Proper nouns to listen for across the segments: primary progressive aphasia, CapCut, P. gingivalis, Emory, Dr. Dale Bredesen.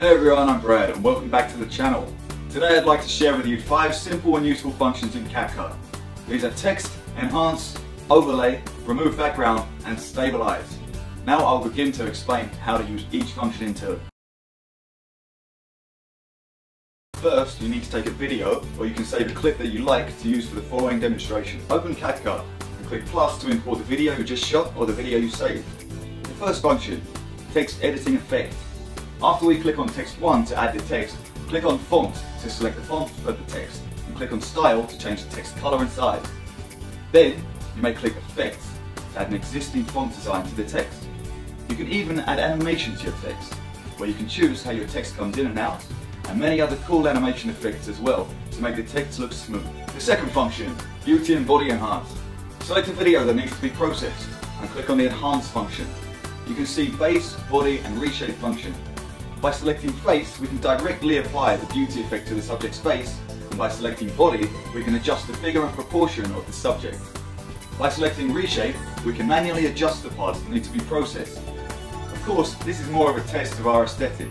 Hey everyone, I'm Brad and welcome back to the channel. Today I'd like to share with you 5 simple and useful functions in CapCut. These are text, enhance, overlay, remove background and stabilize. Now I'll begin to explain how to use each function in turn. First, you need to take a video, or you can save a clip that you like to use for the following demonstration. Open CapCut and click plus to import the video you just shot or the video you saved. The first function, text editing effect. After we click on text 1 to add the text, click on font to select the font of the text, and click on style to change the text color and size. Then, you may click effects to add an existing font design to the text. You can even add animation to your text, where you can choose how your text comes in and out, and many other cool animation effects as well, to make the text look smooth. The second function, beauty and body enhance. Select a video that needs to be processed, and click on the enhance function. You can see base, body, and reshape function. By selecting face, we can directly apply the beauty effect to the subject's face, and by selecting body, we can adjust the figure and proportion of the subject. By selecting reshape, we can manually adjust the parts that need to be processed. Of course, this is more of a test of our aesthetic.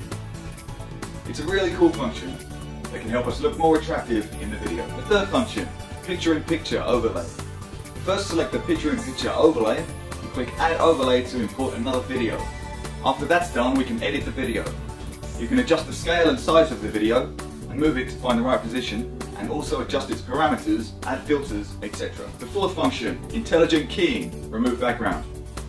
It's a really cool function that can help us look more attractive in the video. The third function, picture-in-picture overlay. First, select the picture-in-picture overlay, and click Add Overlay to import another video. After that's done, we can edit the video. You can adjust the scale and size of the video and move it to find the right position, and also adjust its parameters, add filters, etc. The fourth function, intelligent keying, remove background.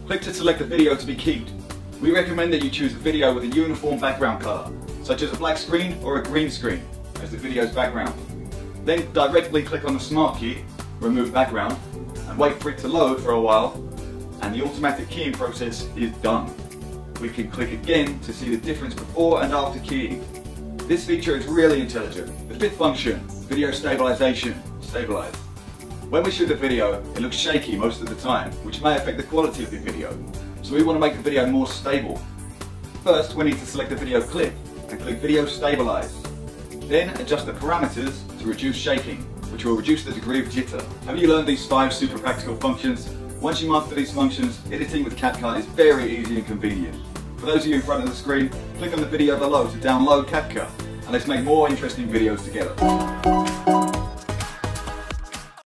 Click to select the video to be keyed. We recommend that you choose a video with a uniform background color, such as a black screen or a green screen, as the video's background. Then directly click on the smart key, remove background, and wait for it to load for a while, and the automatic keying process is done. We can click again to see the difference before and after keying. This feature is really intelligent. The fifth function, video stabilization, stabilize. When we shoot a video, it looks shaky most of the time, which may affect the quality of the video. So we want to make the video more stable. First, we need to select the video clip and click video stabilize. Then adjust the parameters to reduce shaking, which will reduce the degree of jitter. Have you learned these 5 super practical functions? Once you master these functions, editing with CapCut is very easy and convenient. For those of you in front of the screen, click on the video below to download CapCut, and let's make more interesting videos together.